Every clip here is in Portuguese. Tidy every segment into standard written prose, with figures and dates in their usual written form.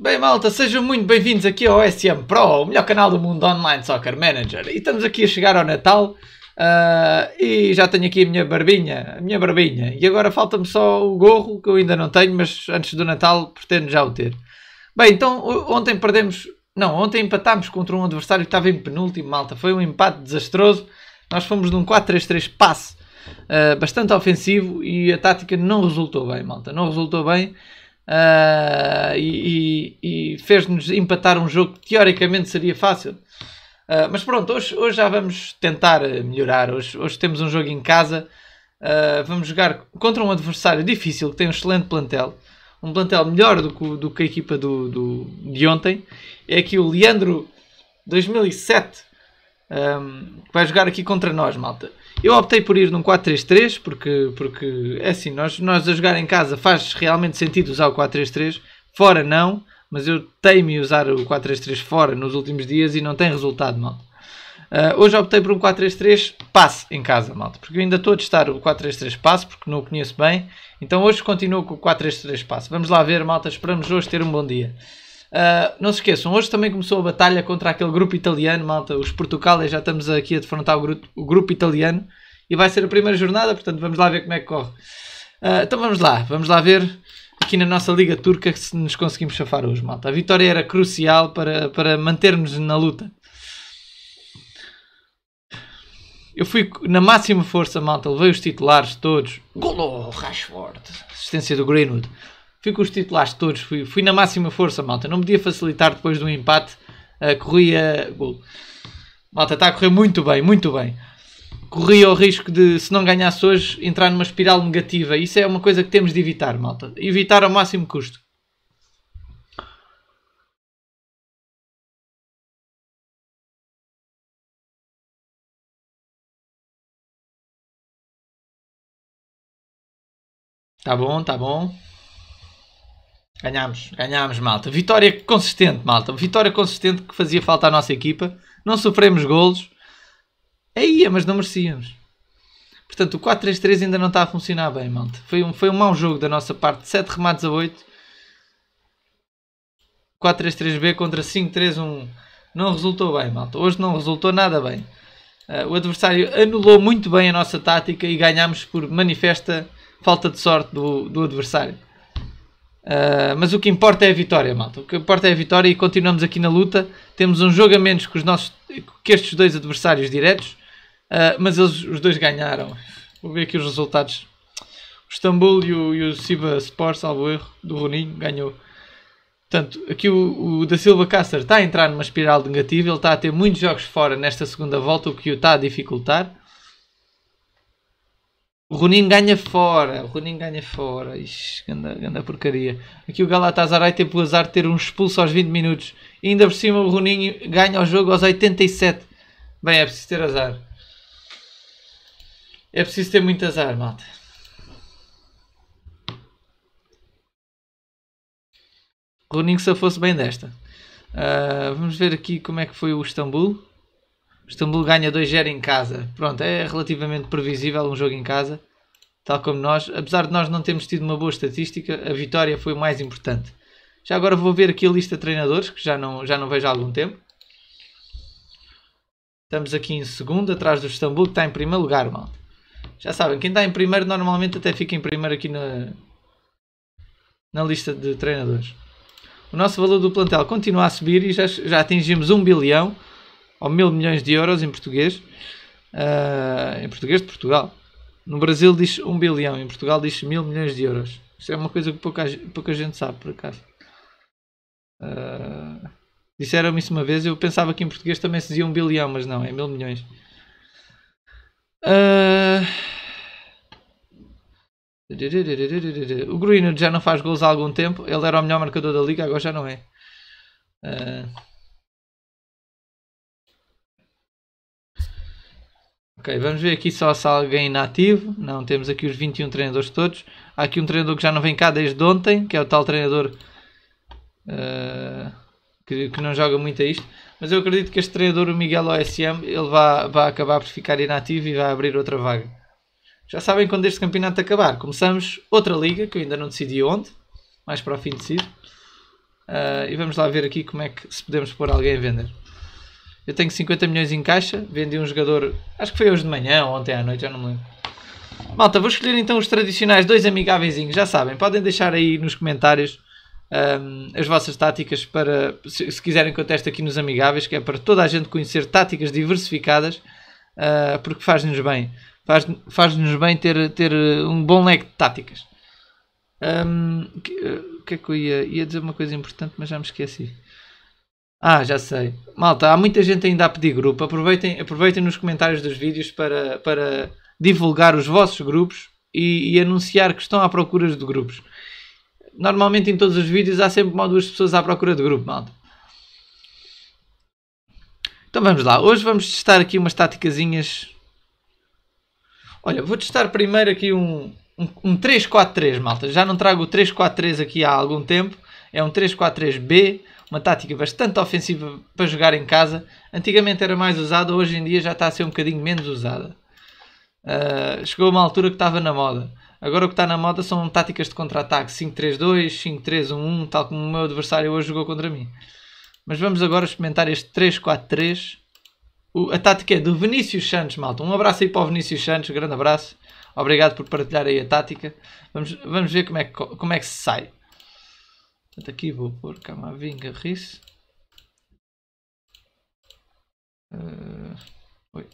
Bem malta, sejam muito bem-vindos aqui ao SM Pro, o melhor canal do mundo Online Soccer Manager. E estamos aqui a chegar ao Natal e já tenho aqui a minha barbinha. E agora falta-me só o gorro, que eu ainda não tenho, mas antes do Natal pretendo já o ter. Bem, então ontem perdemos, não, ontem empatámos contra um adversário que estava em penúltimo, malta. Foi um empate desastroso, nós fomos num 4-3-3 passe bastante ofensivo e a tática não resultou bem, malta, não resultou bem. E fez-nos empatar um jogo que teoricamente seria fácil, mas pronto, hoje já vamos tentar melhorar. Hoje temos um jogo em casa, vamos jogar contra um adversário difícil que tem um excelente plantel, um plantel melhor do que a equipa de ontem. É aqui o Leandro 2007 que vai jogar aqui contra nós, malta. Eu optei por ir num 4-3-3 porque é assim, nós a jogar em casa faz realmente sentido usar o 4-3-3, fora não, mas eu teimei usar o 4-3-3 fora nos últimos dias e não tem resultado, malta. Hoje optei por um 4-3-3 passe em casa, malta, porque eu ainda estou a testar o 4-3-3 passe, porque não o conheço bem, então hoje continuo com o 4-3-3 passe. Vamos lá ver, malta, esperamos hoje ter um bom dia. Não se esqueçam, hoje também começou a batalha contra aquele grupo italiano, malta, os Portugal, já estamos aqui a defrontar o grupo italiano e vai ser a primeira jornada, portanto vamos lá ver como é que corre. Então vamos lá ver aqui na nossa Liga Turca se nos conseguimos safar hoje, malta. A vitória era crucial para manter-nos na luta. Eu fui na máxima força, malta, levei os titulares todos. Golo, Rashford, assistência do Greenwood. Fui com os titulares todos, fui na máxima força, malta. Não podia facilitar depois de um empate. Corria gol. Malta, está a correr muito bem, muito bem. Corria o risco de, se não ganhasse hoje, entrar numa espiral negativa. Isso é uma coisa que temos de evitar, malta. Evitar ao máximo custo. Tá bom, tá bom. Ganhámos, malta. Vitória consistente, malta. Vitória consistente que fazia falta à nossa equipa. Não sofremos golos. Aí, mas não merecíamos. Portanto, o 4-3-3 ainda não está a funcionar bem, malta. Foi um mau jogo da nossa parte. 7 remates a 8. 4-3-3-B contra 5-3-1. Não resultou bem, malta. Hoje não resultou nada bem. O adversário anulou muito bem a nossa tática e ganhámos por manifesta falta de sorte do adversário. Mas o que importa é a vitória, malta. O que importa é a vitória e continuamos aqui na luta. Temos um jogo a menos que estes dois adversários diretos, mas eles os dois ganharam. Vou ver aqui os resultados. O Istambul e o Siva Sport, salvo erro, do Roninho, ganhou. Portanto, aqui o da Silva Cássaro está a entrar numa espiral negativa. Ele está a ter muitos jogos fora nesta segunda volta, o que o está a dificultar. O Roninho ganha fora, Ixi, ganda porcaria. Aqui o Galatasaray tem o azar de ter um expulso aos 20 minutos. E ainda por cima o Roninho ganha o jogo aos 87. Bem, é preciso ter azar. É preciso ter muito azar, malta. O Roninho se fosse bem desta. Vamos ver aqui como é que foi o Istambul. O Istambul ganha 2-0 em casa. Pronto, é relativamente previsível um jogo em casa. Tal como nós. Apesar de nós não termos tido uma boa estatística, a vitória foi o mais importante. Já agora vou ver aqui a lista de treinadores, que já não vejo há algum tempo. Estamos aqui em segundo, atrás do Istambul, que está em primeiro lugar, malta. Já sabem, quem está em primeiro normalmente até fica em primeiro aqui na lista de treinadores. O nosso valor do plantel continua a subir e já atingimos 1 bilhão. Ou 1.000 milhões de euros em português. Em português de Portugal. No Brasil diz 1 bilhão. Em Portugal diz 1.000 milhões de euros. Isso é uma coisa que pouca gente sabe, por acaso. Disseram-me isso uma vez. Eu pensava que em português também se dizia 1 bilhão. Mas não, é 1.000 milhões. O Greenwood já não faz gols há algum tempo. Ele era o melhor marcador da liga. Agora já não é. Ok, vamos ver aqui só se há alguém inativo. Não, temos aqui os 21 treinadores todos. Há aqui um treinador que já não vem cá desde ontem, que é o tal treinador que não joga muito a isto. Mas eu acredito que este treinador, o Miguel OSM, ele vai acabar por ficar inativo e vai abrir outra vaga. Já sabem quando este campeonato acabar. Começamos outra liga, que eu ainda não decidi onde. Mais para o fim decido. E vamos lá ver aqui como é que se podemos pôr alguém a vender. Eu tenho 50 milhões em caixa, vendi um jogador, acho que foi hoje de manhã ou ontem à noite, já não me lembro. Malta, vou escolher então os tradicionais dois amigávezinhos, já sabem, podem deixar aí nos comentários as vossas táticas para, se quiserem que eu teste aqui nos amigáveis, que é para toda a gente conhecer táticas diversificadas, porque faz-nos bem, faz-nos bem ter um bom leque de táticas. O que é que eu ia dizer uma coisa importante, mas já me esqueci. Ah, já sei. Malta, há muita gente ainda a pedir grupo. Aproveitem nos comentários dos vídeos para divulgar os vossos grupos e anunciar que estão à procura de grupos. Normalmente em todos os vídeos há sempre uma ou duas pessoas à procura de grupo, malta. Então vamos lá. Hoje vamos testar aqui umas táticazinhas. Olha, vou testar primeiro aqui um 3-4-3, malta. Já não trago o 3-4-3 aqui há algum tempo. É um 3-4-3-B. Uma tática bastante ofensiva para jogar em casa. Antigamente era mais usada, hoje em dia já está a ser um bocadinho menos usada. Chegou a uma altura que estava na moda. Agora o que está na moda são táticas de contra-ataque. 5-3-2, 5-3-1-1, tal como o meu adversário hoje jogou contra mim. Mas vamos agora experimentar este 3-4-3. A tática é do Vinícius Santos, malta. Um abraço aí para o Vinícius Santos, um grande abraço. Obrigado por partilhar aí a tática. Vamos ver como é que se sai. Portanto, aqui vou pôr Camavinga, Riz. Oi.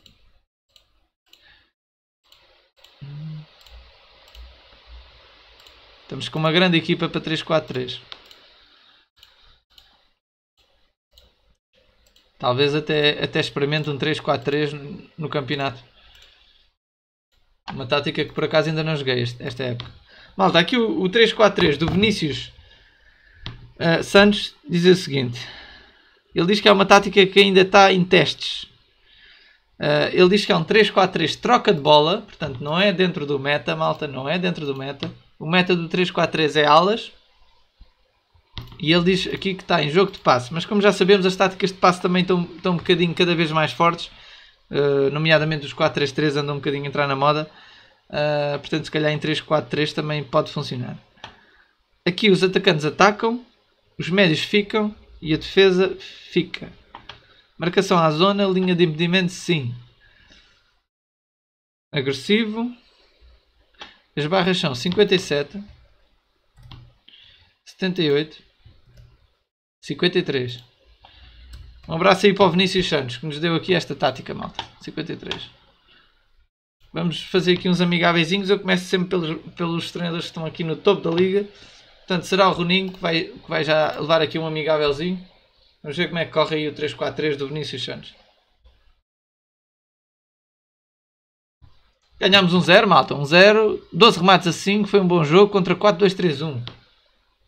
Estamos com uma grande equipa para 3-4-3. Talvez até experimente um 3-4-3 no campeonato. Uma tática que por acaso ainda não joguei esta época. Malta, aqui o 3-4-3 do Vinícius Santos diz o seguinte. Ele diz que é uma tática que ainda está em testes. Ele diz que é um 3-4-3 troca de bola. Portanto, não é dentro do meta, malta. Não é dentro do meta. O meta do 3-4-3 é alas. E ele diz aqui que está em jogo de passe. Mas como já sabemos, as táticas de passe também estão um bocadinho cada vez mais fortes. Nomeadamente os 4-3-3 andam um bocadinho a entrar na moda. Portanto, se calhar em 3-4-3 também pode funcionar. Aqui os atacantes atacam. Os médios ficam e a defesa fica. Marcação à zona, linha de impedimento, sim. Agressivo. As barras são 57, 78, 53. Um abraço aí para o Vinícius Santos, que nos deu aqui esta tática, malta. 53. Vamos fazer aqui uns amigávezinhos. Eu começo sempre pelos treinadores que estão aqui no topo da liga. Portanto, será o Roninho que vai já levar aqui um amigávelzinho. Vamos ver como é que corre aí o 3-4-3 do Vinícius Santos. Ganhámos 1-0, malta. 1-0, 12 remates a 5. Foi um bom jogo contra 4-2-3-1.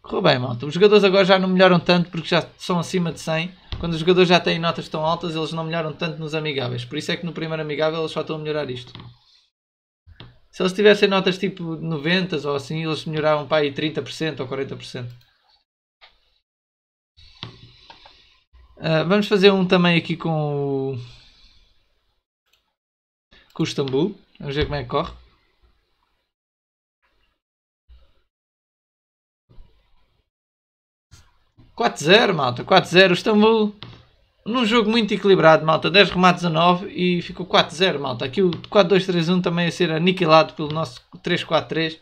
Correu bem, malta. Os jogadores agora já não melhoram tanto porque já são acima de 100. Quando os jogadores já têm notas tão altas, eles não melhoram tanto nos amigáveis. Por isso é que no primeiro amigável eles só estão a melhorar isto. Se eles tivessem notas tipo 90 ou assim, eles melhoravam para aí 30% ou 40%. Vamos fazer um também aqui com o Istambul. Vamos ver como é que corre. Malta. 4-0, Istambul. Num jogo muito equilibrado, malta. 10 remates a 9 e ficou 4-0, malta. Aqui o 4-2-3-1 também a ser aniquilado pelo nosso 3-4-3.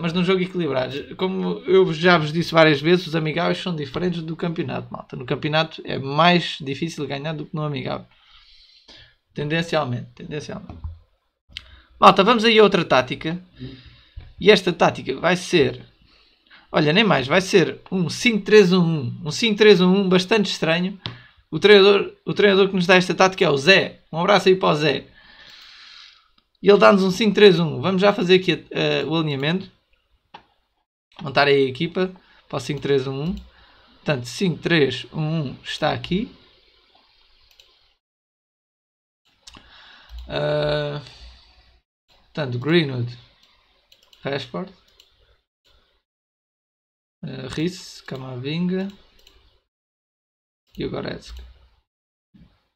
Mas num jogo equilibrado. Como eu já vos disse várias vezes, os amigáveis são diferentes do campeonato, malta. No campeonato é mais difícil ganhar do que no amigável. Tendencialmente. Malta, vamos aí a outra tática. E esta tática vai ser... Olha, nem mais. Vai ser um 5-3-1-1. Um 5-3-1-1 bastante estranho. O treinador que nos dá esta tática é o Zé. Um abraço aí para o Zé. E ele dá-nos um 5-3-1. Vamos já fazer aqui o alinhamento. Montar aí a equipa para o 5-3-1-1. Portanto, 5-3-1-1 está aqui. Portanto, Greenwood, Rashford, Riz, Camavinga. E o Goretzka.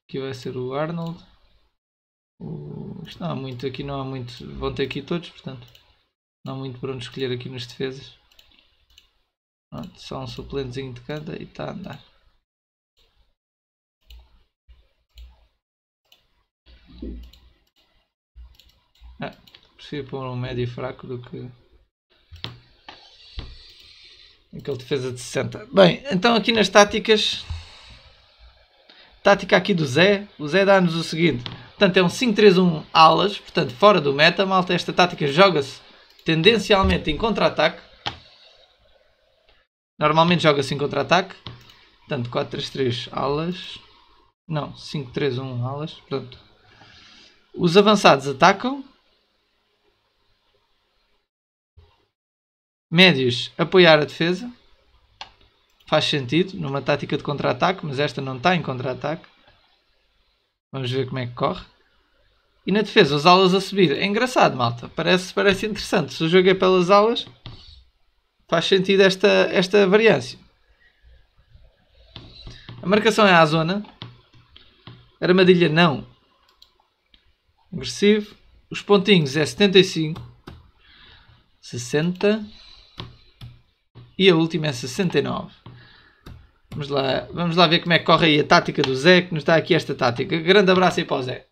Aqui vai ser o Arnold. Isto não há muito, aqui não há muito. Vão ter aqui todos, portanto. Não há muito para onde escolher aqui nas defesas. Pronto, só um suplentezinho de cada e está a andar. Ah, prefiro pôr um médio fraco do que aquele defesa de 60. Bem, então aqui nas táticas, tática aqui do Zé. O Zé dá-nos o seguinte. Portanto, é um 5-3-1 alas. Portanto, fora do meta, malta. Esta tática joga-se tendencialmente em contra-ataque. Normalmente joga-se em contra-ataque. Portanto, 4-3-3 alas. Não, 5-3-1 alas. Portanto, os avançados atacam. Médios apoiar a defesa. Faz sentido numa tática de contra-ataque, mas esta não está em contra-ataque. Vamos ver como é que corre. E na defesa, as alas a subir. É engraçado, malta. Parece interessante. Se o jogo é pelas alas, faz sentido esta variância. A marcação é à zona. Armadilha não. Agressivo. Os pontinhos é 75. 60. E a última é 69. Vamos lá ver como é que corre aí a tática do Zé, que nos dá aqui esta tática. Grande abraço aí para o Zé.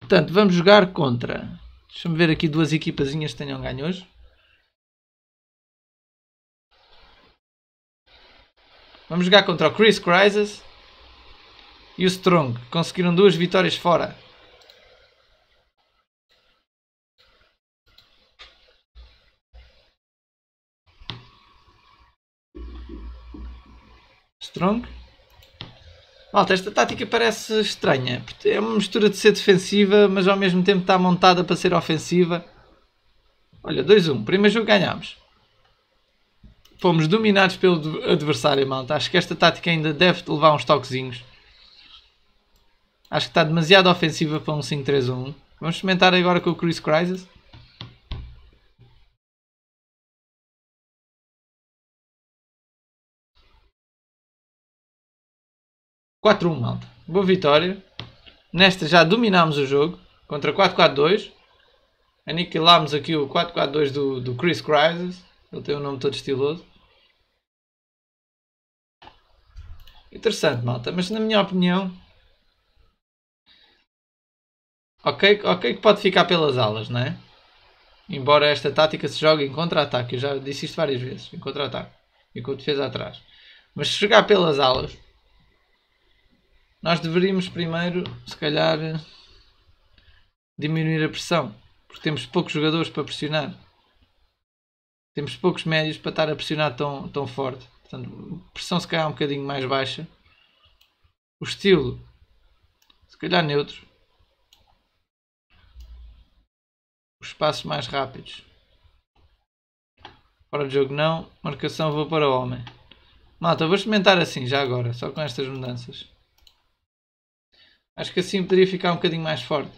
Portanto, vamos jogar contra... Deixa-me ver aqui duas equipazinhas que tenham ganho hoje. Vamos jogar contra o Chris Crysis e o Strong. Conseguiram 2 vitórias fora. Strong. Malta, esta tática parece estranha. É uma mistura de ser defensiva, mas ao mesmo tempo está montada para ser ofensiva. Olha, 2-1. Primeiro jogo ganhámos. Fomos dominados pelo adversário, malta. Acho que esta tática ainda deve levar uns toquezinhos. Acho que está demasiado ofensiva para um 5-3-1. Vamos experimentar agora com o Chris Crysis. (4-1, malta. Boa vitória. Nesta já dominámos o jogo. Contra 4-4-2. Aniquilámos aqui o 4-4-2 do Chris Crysis. Ele tem um nome todo estiloso. Interessante, malta. Mas na minha opinião... Ok que pode ficar pelas alas, não é? Embora esta tática se jogue em contra-ataque. Eu já disse isto várias vezes. Em contra-ataque. E com a defesa atrás. Mas se jogar pelas alas... Nós deveríamos primeiro, se calhar, diminuir a pressão. Porque temos poucos jogadores para pressionar. Temos poucos médios para estar a pressionar tão forte. Portanto, a pressão se calhar é um bocadinho mais baixa. O estilo, se calhar neutro. Os passos mais rápidos. Fora de jogo não. Marcação vou para o homem. Malta, vou experimentar assim já agora. Só com estas mudanças. Acho que assim poderia ficar um bocadinho mais forte.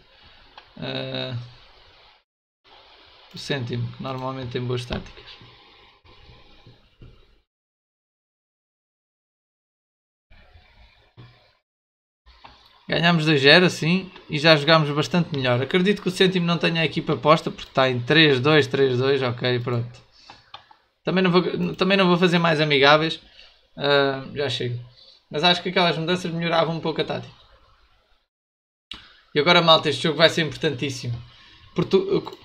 O cêntimo, que normalmente tem boas táticas. Ganhámos 2-0 assim e já jogámos bastante melhor. Acredito que o cêntimo não tenha a equipa posta porque está em 3-2, 3-2, ok, pronto. Também não vou fazer mais amigáveis. Já chego. Mas acho que aquelas mudanças melhoravam um pouco a tática. E agora, malta, este jogo vai ser importantíssimo.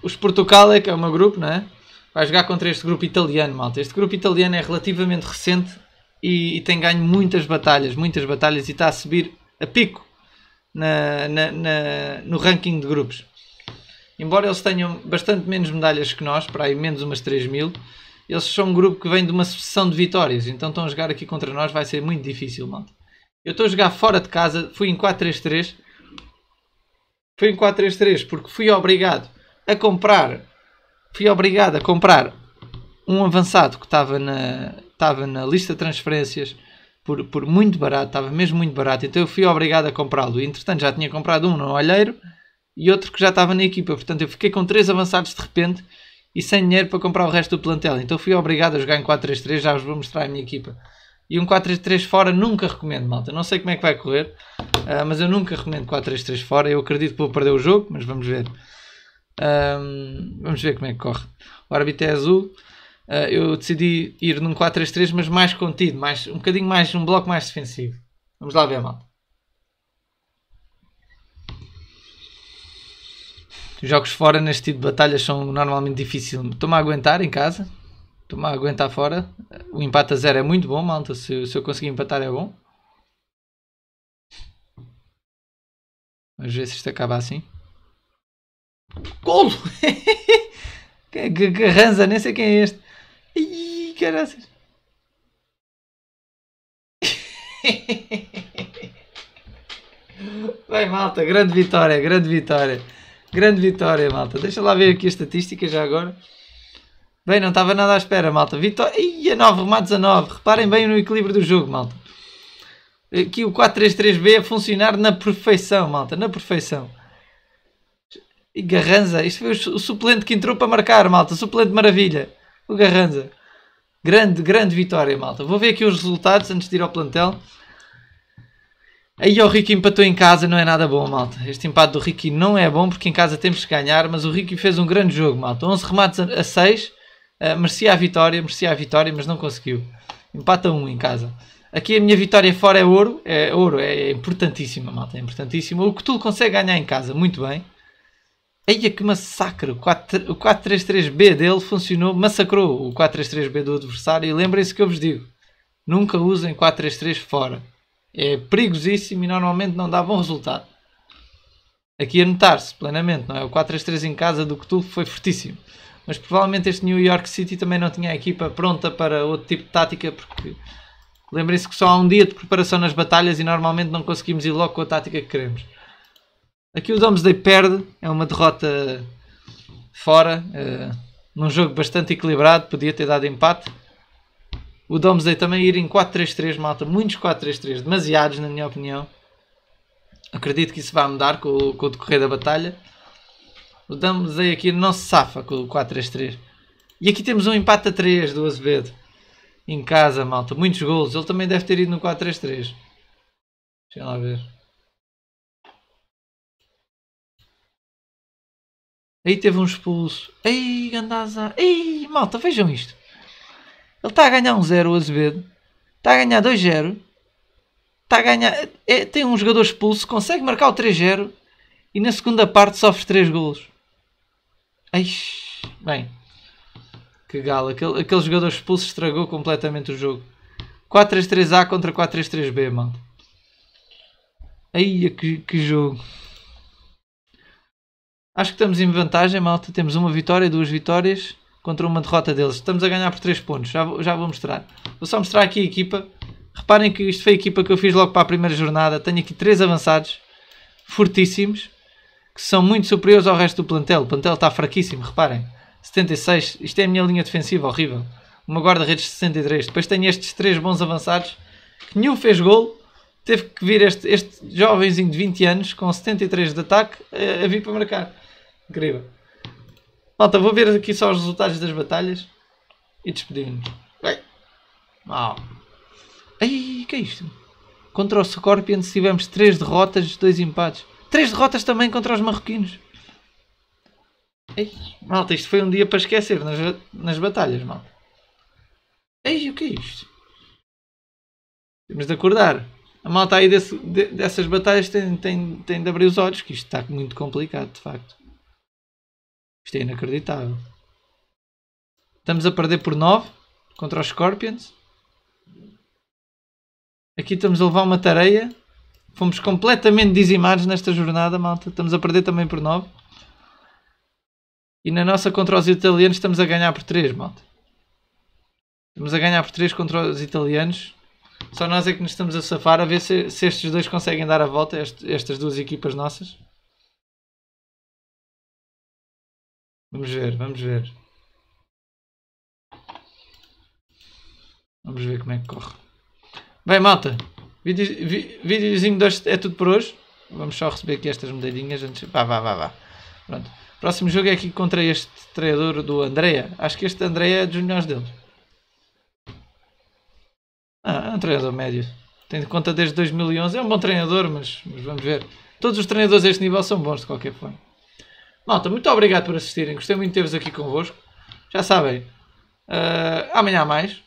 Os Portugal é que é o meu grupo, não é? Vai jogar contra este grupo italiano, malta. Este grupo italiano é relativamente recente e tem ganho muitas batalhas e está a subir a pico no ranking de grupos. Embora eles tenham bastante menos medalhas que nós, para aí menos umas 3.000, eles são um grupo que vem de uma sucessão de vitórias, então estão a jogar aqui contra nós, vai ser muito difícil, malta. Eu estou a jogar fora de casa, fui em 4-3-3. Fui em 4-3-3 porque fui obrigado a comprar um avançado que estava na lista de transferências por muito barato, estava mesmo muito barato, então eu fui obrigado a comprá-lo. Entretanto já tinha comprado um no Olheiro e outro que já estava na equipa, portanto eu fiquei com 3 avançados de repente e sem dinheiro para comprar o resto do plantel, então fui obrigado a jogar em 4-3-3, já vos vou mostrar a minha equipa. E um 4-3-3 fora nunca recomendo, malta. Não sei como é que vai correr, mas eu nunca recomendo 4-3-3 fora. Eu acredito que vou perder o jogo, mas vamos ver. Vamos ver como é que corre. O árbitro é azul. eu decidi ir num 4-3-3, mas mais contido, mais, um bocadinho mais, um bloco mais defensivo. Vamos lá ver, malta. Os jogos fora neste tipo de batalhas são normalmente difíceis. Estou-me a aguentar em casa, estou-me a aguentar fora. O empate a zero é muito bom, malta. Se eu conseguir empatar é bom. Vamos ver se isto acaba assim. Golo! Garranza, nem sei quem é este. Ih, caraças. Vai, malta, grande vitória, grande vitória. Grande vitória, malta. Deixa lá ver aqui a estatística já agora. Bem, não estava nada à espera, malta. Vitória. Ih, a 9, remates a 9. Reparem bem no equilíbrio do jogo, malta. Aqui o 4-3-3-B a funcionar na perfeição, malta. Na perfeição. E Garranza. Isto foi o suplente que entrou para marcar, malta. Suplente maravilha. O Garranza. Grande, grande vitória, malta. Vou ver aqui os resultados antes de ir ao plantel. Aí o Ricky empatou em casa. Não é nada bom, malta. Este empate do Ricky não é bom porque em casa temos que ganhar. Mas o Ricky fez um grande jogo, malta. 11 remates a 6. Merecia a vitória, mas não conseguiu. Empate a 1 em casa. Aqui a minha vitória fora é ouro. É ouro, é importantíssima, malta. É importantíssima. O Cthulhu consegue ganhar em casa. Muito bem. Eia, que massacre. O 4-3-3-B dele funcionou. Massacrou o 4-3-3-B do adversário. E lembrem-se que eu vos digo. Nunca usem 4-3-3 fora. É perigosíssimo e normalmente não dá bom resultado. Aqui a notar-se plenamente, não é? O 4-3-3 em casa do Cthulhu foi fortíssimo. Mas provavelmente este New York City também não tinha a equipa pronta para outro tipo de tática, porque... lembrem-se que só há um dia de preparação nas batalhas e normalmente não conseguimos ir logo com a tática que queremos. Aqui o Domesday perde, é uma derrota fora, num jogo bastante equilibrado, podia ter dado empate. O Domesday também ir em 4-3-3, malta, muitos 4-3-3, demasiados na minha opinião. Acredito que isso vai mudar com o decorrer da batalha. O Domesday aqui não se safa com o 4-3-3. E aqui temos um empate a 3 do Azevedo. Em casa, malta. Muitos golos. Ele também deve ter ido no 4-3-3. Deixa lá ver. Aí teve um expulso. Ei, Gandaza. Ei, malta, vejam isto. Ele está a ganhar um 0, o Azevedo. Está a ganhar 2-0. Está a ganhar... é, tem um jogador expulso. Consegue marcar o 3-0. E na segunda parte sofre 3 golos. Eish. Bem... que gala, aquele jogador expulso estragou completamente o jogo. 4-3-3-A contra 4-3-3-B, malta. Aí, que jogo. Acho que estamos em vantagem, malta. Temos uma vitória, duas vitórias contra uma derrota deles. Estamos a ganhar por 3 pontos, já vou mostrar. Vou só mostrar aqui a equipa. Reparem que isto foi a equipa que eu fiz logo para a primeira jornada. Tenho aqui 3 avançados, fortíssimos, que são muito superiores ao resto do plantel. O plantel está fraquíssimo, reparem. 76, isto é a minha linha defensiva, horrível. Uma guarda-redes de 63. Depois tenho estes 3 bons avançados, que nenhum fez gol. Teve que vir este jovenzinho de 20 anos, com 73 de ataque, a vir para marcar. Incrível. Malta, vou ver aqui só os resultados das batalhas. E despedimos. Bem. Mal. Ai, que é isto? Contra o Scorpion tivemos 3 derrotas, 2 empates. 3 derrotas também contra os marroquinos. Ei, malta, isto foi um dia para esquecer nas batalhas, malta. Ei, o que é isto? Temos de acordar. A malta aí dessas batalhas tem de abrir os olhos, que isto está muito complicado, de facto. Isto é inacreditável. Estamos a perder por 9 contra os Scorpions. Aqui estamos a levar uma tareia. Fomos completamente dizimados nesta jornada, malta. Estamos a perder também por 9. E na nossa contra os italianos estamos a ganhar por 3, malta. Estamos a ganhar por 3 contra os italianos. Só nós é que nos estamos a safar, a ver se estes dois conseguem dar a volta, estas duas equipas nossas. Vamos ver, vamos ver. Vamos ver como é que corre. Bem, malta. Videozinho 2 é tudo por hoje. Vamos só receber aqui estas medalhinhas antes... Vá. Pronto. Próximo jogo é aqui contra este treinador do Andréia. Acho que este Andréia é dos melhores deles. É um treinador médio. Tem de conta desde 2011. É um bom treinador, mas vamos ver. Todos os treinadores a este nível são bons de qualquer forma. Malta, muito obrigado por assistirem. Gostei muito de ter-vos aqui convosco. Já sabem, Amanhã há mais,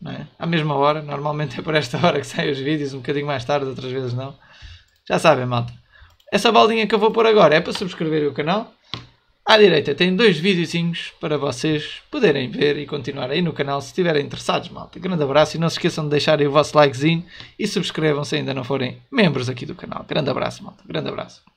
né? À mesma hora, normalmente é por esta hora que saem os vídeos, um bocadinho mais tarde, outras vezes não. Já sabem, malta. Essa baldinha que eu vou pôr agora é para subscrever o canal. À direita tem dois videozinhos para vocês poderem ver e continuar aí no canal se estiverem interessados, malta. Grande abraço e não se esqueçam de deixarem o vosso likezinho e subscrevam se ainda não forem membros aqui do canal. Grande abraço, malta. Grande abraço.